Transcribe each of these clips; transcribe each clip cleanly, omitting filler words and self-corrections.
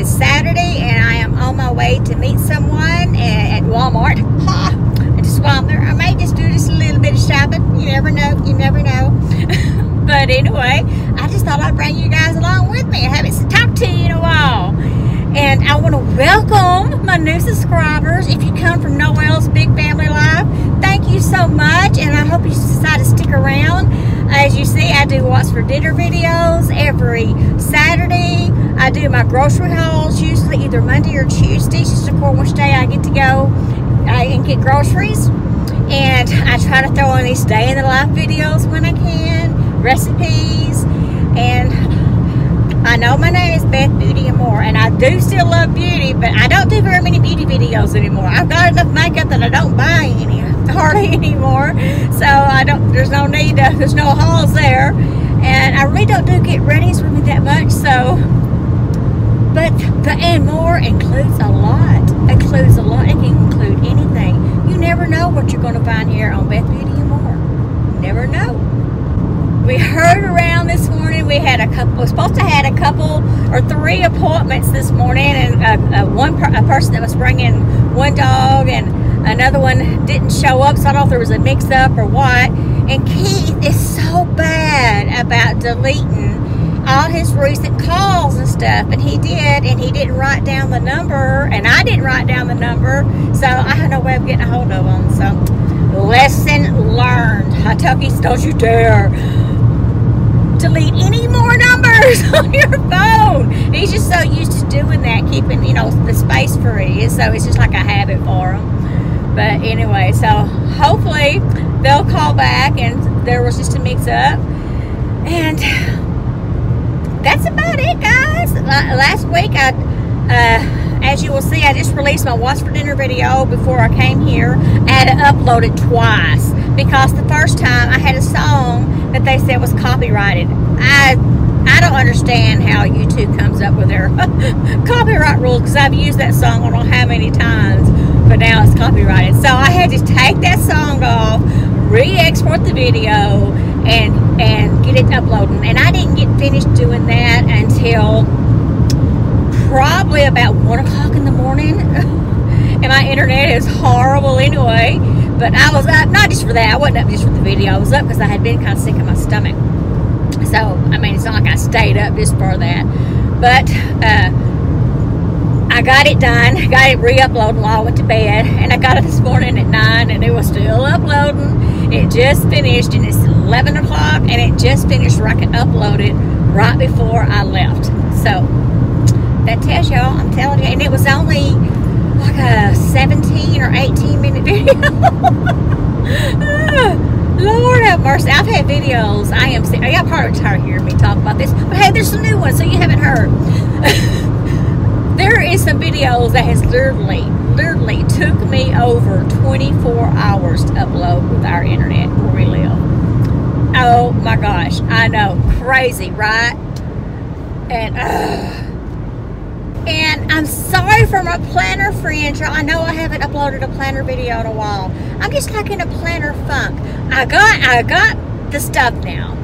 is Saturday, and I am on my way to meet someone at Walmart. Ha! I just Walmart. I may just do just a little bit of shopping. You never know. You never know. But anyway, I just thought I'd bring you guys along with me. I haven't talked to you in a while. And I want to welcome my new subscribers. If you come from Noel's Big Family Life, thank you so much, and I hope you decide to stick around. As you see, I do What's for Dinner videos every Saturday. I do my grocery hauls usually either Monday or Tuesday. It's just of course which day I get to go and get groceries. And I try to throw in these day in the life videos when I can, recipes, and I know my name is Beth Beauty and more, and I do still love beauty, but I don't do very many beauty videos anymore. I've got enough makeup that I don't buy any, hardly anymore, so I don't, there's no need to, there's no hauls there, and I really don't do get readys with me that much, so, but the and more includes a lot, it can include anything. You never know what you're going to find here on Beth Beauty and more, you never know. We heard around this morning, we had a couple, we're supposed to had a couple or three appointments this morning, and a person that was bringing one dog and another one didn't show up, so I don't know if there was a mix up or what. And Keith is so bad about deleting all his recent calls and stuff, and he did, and he didn't write down the number, and I didn't write down the number, so I had no way of getting a hold of him. So lesson learned. I tell Keith, don't you dare delete any more numbers on your phone. And he's just so used to doing that, keeping, you know, the space free, so it's just like a habit for him. But anyway, so hopefully they'll call back, and there was just a mix up, and that's about it, guys. Last week, as you will see, I just released my What's for Dinner video before I came here. I had to upload it twice because the first time I had a song that they said was copyrighted. I don't understand how YouTube comes up with their copyright rules, because I've used that song I don't know how many times, but now it's copyrighted. So I had to take that song off, re-export the video, and get it uploading. And I didn't get finished doing that until probably about 1 o'clock in the morning, and my internet is horrible anyway. But I was up, not just for that, I wasn't up just for the video, I was up because I had been kind of sick in my stomach. So, I mean, it's not like I stayed up just for that. But I got it done, got it re-uploaded while I went to bed, and I got it this morning at 9, and it was still uploading. It just finished, and it's 11 o'clock, and it just finished where I could upload it right before I left. So that tells y'all, I'm telling you, and it was only like a 17 or 18 minute video. Lord have mercy. I've had videos. Y'all probably tired of hearing me talk about this, but hey, there's some new ones, so you haven't heard. There is some videos that has literally took me over 24 hours to upload with our internet where we live. Oh my gosh, I know, crazy, right? And and I'm sorry for my planner friends, y'all. I know I haven't uploaded a planner video in a while. I'm just like in a planner funk. I got the stuff now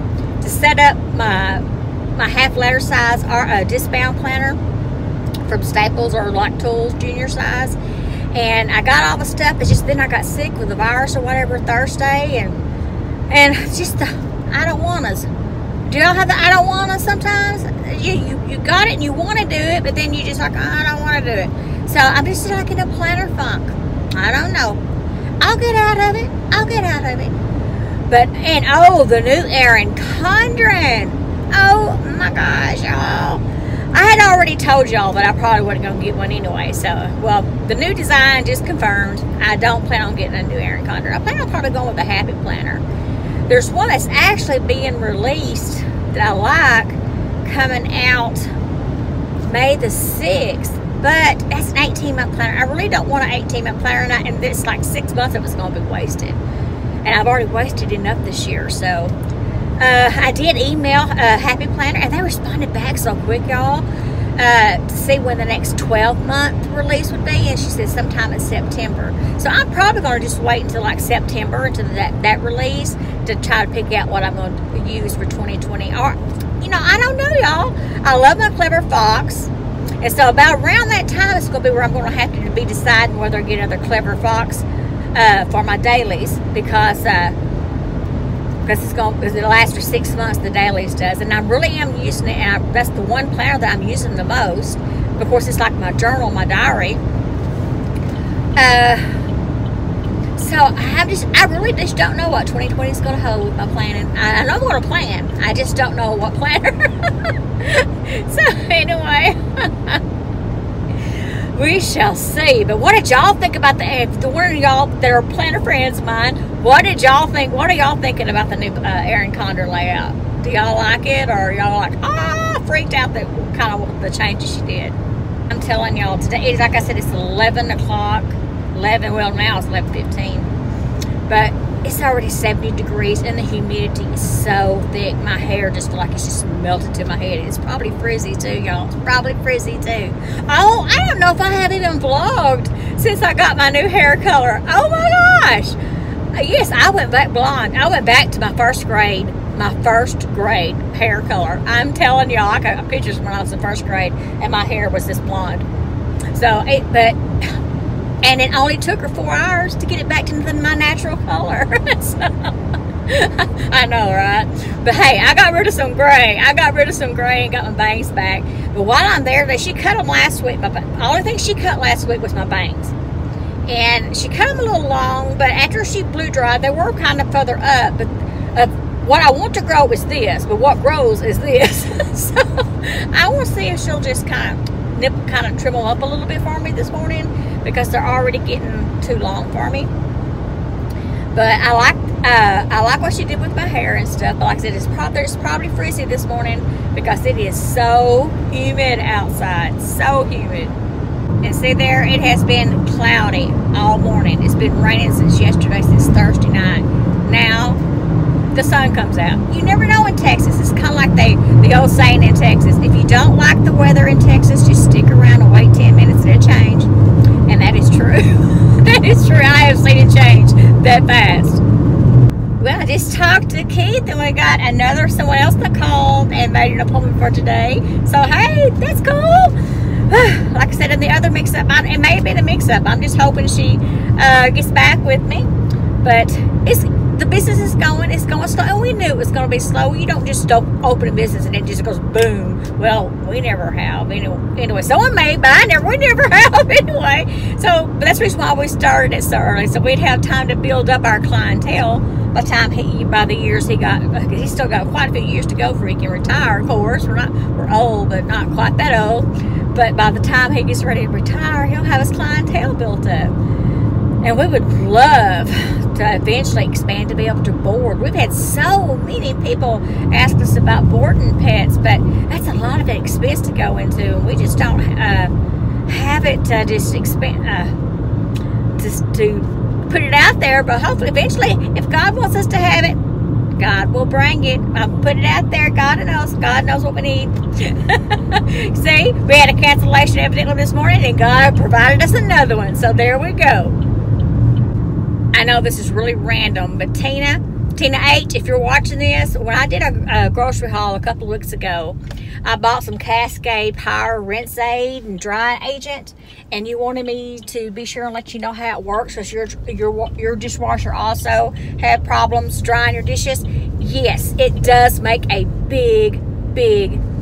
to set up my half letter size or a discount planner from Staples or like Tools Junior size. And I got all the stuff. It's just then I got sick with the virus or whatever Thursday, and just the I don't want us. Do y'all have the I don't want to sometimes? You got it and you want to do it, but then you just like, oh, I don't want to do it. So I'm just like in a planner funk. I don't know. I'll get out of it. I'll get out of it. But, and oh, the new Erin Condren. Oh my gosh, y'all. I had already told y'all that I probably wasn't going to get one anyway. So, well, the new design just confirmed. I don't plan on getting a new Erin Condren. I plan on probably going with a Happy Planner. There's one that's actually being released that I like, coming out May the 6th, but that's an 18-month planner. I really don't want an 18-month planner, and this like 6 months of it's going to be wasted. And I've already wasted enough this year, so I did email Happy Planner, and they responded back so quick, y'all, to see when the next 12-month release would be, and she said sometime in September. So I'm probably going to just wait until like September, until that release, to try to pick out what I'm going to use for 2020. Or, you know, I don't know, y'all. I love my Clever Fox, and And so about around that time is going to be where I'm going to have to be deciding whether I get another Clever Fox for my dailies, because it'll last for 6 months, the dailies does. And I really am using it, and that's the one planner that I'm using the most. Of course, it's like my journal, my diary. So I really just don't know what 2020 is going to hold with my planning. I know I'm going to plan. I just don't know what planner. So anyway, we shall see. But what did y'all think about the one of y'all that are planner friends of mine? What did y'all think? What are y'all thinking about the new Erin Condren layout? Do y'all like it, or y'all like freaked out that kind of the changes she did? I'm telling y'all today. Like I said, it's 11 o'clock. 11, well now it's 11:15, but it's already 70 degrees and the humidity is so thick. My hair just like it's just melted to my head. It's probably frizzy too, y'all. It's probably frizzy too. Oh, I don't know if I have even vlogged since I got my new hair color. Oh my gosh. Yes, I went back blonde. I went back to my first grade hair color. I'm telling y'all, I got pictures when I was in first grade and my hair was this blonde. So and it only took her 4 hours to get it back to my natural color. So, I know, right? But hey, I got rid of some gray. I got rid of some gray and got my bangs back. But while I'm there, she cut them last week. The only thing she cut last week was my bangs. And she cut them a little long, but after she blew dry, they were kind of further up. But what I want to grow is this, but what grows is this. So I want to see if she'll just kind of trim them up a little bit for me this morning, because they're already getting too long for me. But I like what she did with my hair and stuff. But like I said, it's probably frizzy this morning because it is so humid outside, so humid. And see there, it has been cloudy all morning. It's been raining since yesterday, since Thursday night. Now the sun comes out. You never know in Texas. It's kind of like the old saying in Texas: if you don't like the weather in Texas, just stick around and wait 10 minutes and it'll change. And that is true. That is true. I have seen it change that fast. Well, I just talked to Keith and we got someone else that called and made an appointment for today. So hey, that's cool. Like I said, in the other mix-up, it may have been a mix-up. I'm just hoping she gets back with me. But the business is going. It's going slow. And we knew it was going to be slow. You don't just open a business and it just goes boom. Well, we never have. Anyway, someone may, but we never have anyway. So but that's the reason why we started it so early. So we'd have time to build up our clientele by the years he got. He's still got quite a few years to go before he can retire. Of course, we're old, but not quite that old. But by the time he gets ready to retire, he'll have his clientele built up. And we would love to eventually expand to be able to board. We've had so many people ask us about boarding pets, but that's a lot of expense to go into. We just don't have it to just expand, just to put it out there. But hopefully, eventually, if God wants us to have it, God will bring it. I'll put it out there. God knows. God knows what we need. See, we had a cancellation evidently this morning, and God provided us another one. So there we go. I know this is really random, but Tina H, if you're watching this, when I did a grocery haul a couple of weeks ago, I bought some Cascade Power Rinse Aid and Drying Agent, and you wanted me to be sure and let you know how it works, because your dishwasher also had problems drying your dishes. Yes, it does make a big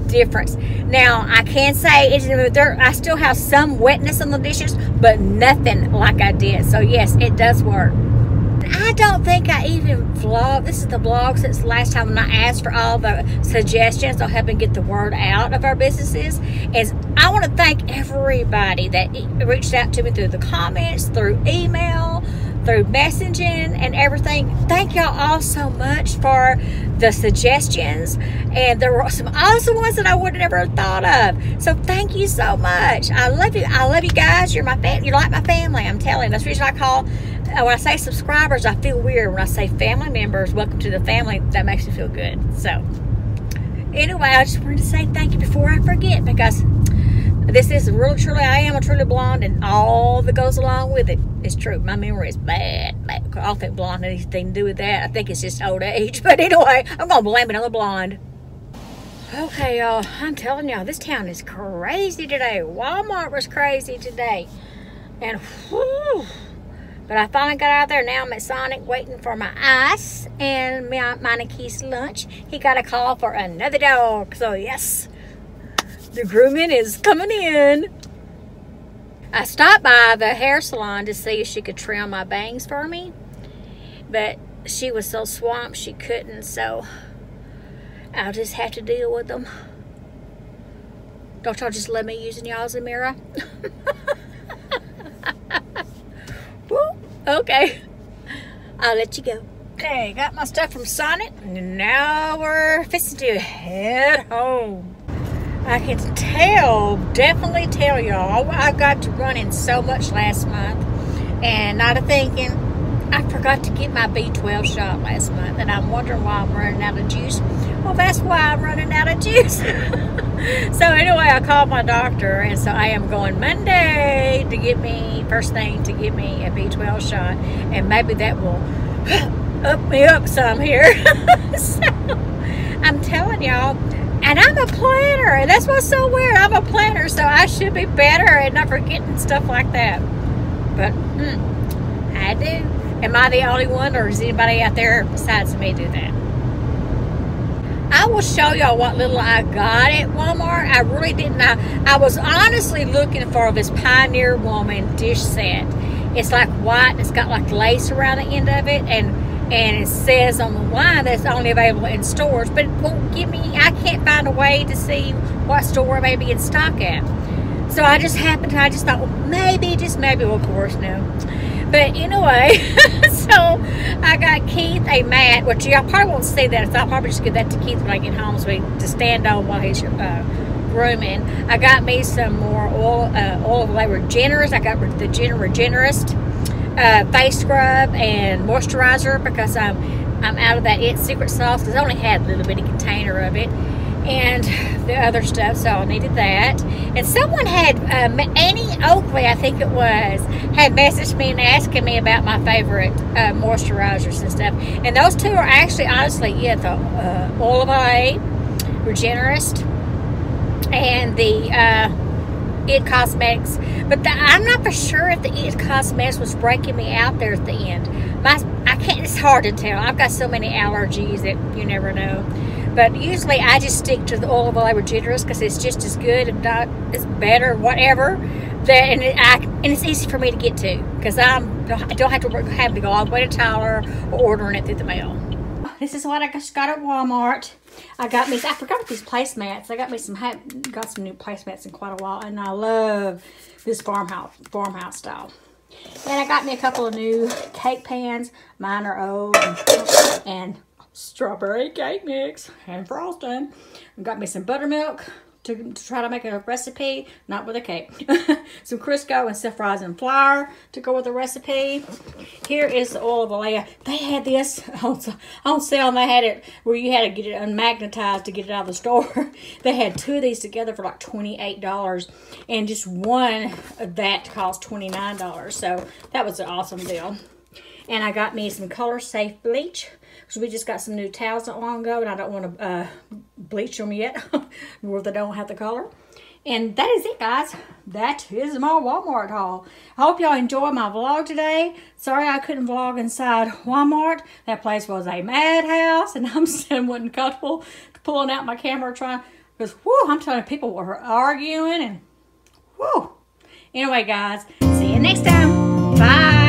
difference. Now I can say I still have some wetness on the dishes, but nothing like I did. So yes, it does work. I don't think I even vlogged. This is the vlog since the last time, when I asked for all the suggestions on helping get the word out of our businesses. I want to thank everybody that reached out to me through the comments, through email, through messaging and everything. Thank y'all all so much for the suggestions, and there were some awesome ones that I would have never thought of. So thank you so much. I love you. I love you guys. You're my family. You're like my family. I'm telling you. That's the reason I call. When I say subscribers, I feel weird. When I say family members, welcome to the family, that makes me feel good. So anyway, I just wanted to say thank you before I forget, because this is really truly, I am a truly blonde, and all that goes along with it is true. My memory is bad. I don't think blonde had anything to do with that. I think it's just old age. But anyway, I'm going to blame it on the blonde. Okay, y'all, I'm telling y'all, this town is crazy today. Walmart was crazy today. And whew, but I finally got out there. Now I'm at Sonic waiting for my ice and Monique's lunch. He got a call for another dog. So yes, the grooming is coming in. I stopped by the hair salon to see if she could trim my bangs for me, but she was so swamped she couldn't, so I'll just have to deal with them. Don't y'all just let me use y'all's mirror? Okay, I'll let you go. Okay, got my stuff from Sonic, and now we're fixing to head home. I can tell, definitely tell y'all, I got to running so much last month, and not a thinking, I forgot to get my B12 shot last month, and I'm wondering why I'm running out of juice. Well, that's why I'm running out of juice. So anyway, I called my doctor, and so I am going Monday to get me, first thing, to get me a B12 shot, and maybe that will up me up some here. So I'm telling y'all, and I'm a planner, and that's what's so weird. I'm a planner, so I should be better at not forgetting stuff like that. But I do. Am I the only one, or is anybody out there besides me do that? I will show y'all what little I got at Walmart. I really didn't. I was honestly looking for this Pioneer Woman dish set. It's like white. It's got like lace around the end of it, and it says on the line that's only available in stores, but it won't give me, I can't find a way to see what store it may be in stock at. So I just happened to, I just thought, well, maybe, just maybe, well, of course, no. But anyway, so I got Keith a mat, which y'all probably won't see that, so I'll probably just give that to Keith when I get home so he to stand on while he's grooming. I got me some more Oil of Olay Regenerist. I got the Regenerist face scrub and moisturizer because I'm out of that It secret sauce because I only had a little bitty container of it and the other stuff, so I needed that. And someone had Annie Oakley, I think it was, had messaged me and asking me about my favorite moisturizers and stuff, and those two are actually honestly, yeah, the Oil of Olay Regenerist and the It Cosmetics, but I'm not for sure if the It Cosmetics was breaking me out there at the end. I can't, it's hard to tell. I've got so many allergies that you never know. But usually I just stick to the Oil of Olay Regenerist because it's just as good, if not, it's better, whatever. And it's easy for me to get to because I don't have to go all the way to Tyler or ordering it through the mail. This is what I just got at Walmart. I got me, I forgot these placemats. I got me some, got some new placemats in quite a while, and I love this farmhouse style. And I got me a couple of new cake pans. Mine are old, and strawberry cake mix and frosting. I got me some buttermilk to try to make a recipe, not with a cake. Some Crisco and self-rising flour to go with the recipe. Here is the Oil of Olay. They had this on sale, and they had it where you had to get it unmagnetized to get it out of the store. They had two of these together for like $28, and just one of that cost $29. So that was an awesome deal. And I got me some Color Safe bleach. So we just got some new towels not long ago, and I don't want to bleach them yet, or they don't have the color. And that is it, guys. That is my Walmart haul. I hope y'all enjoyed my vlog today. Sorry I couldn't vlog inside Walmart. That place was a madhouse, and I'm still wasn't comfortable pulling out my camera trying, because whoo, I'm telling you, people were arguing and whoo. Anyway, guys, see you next time. Bye.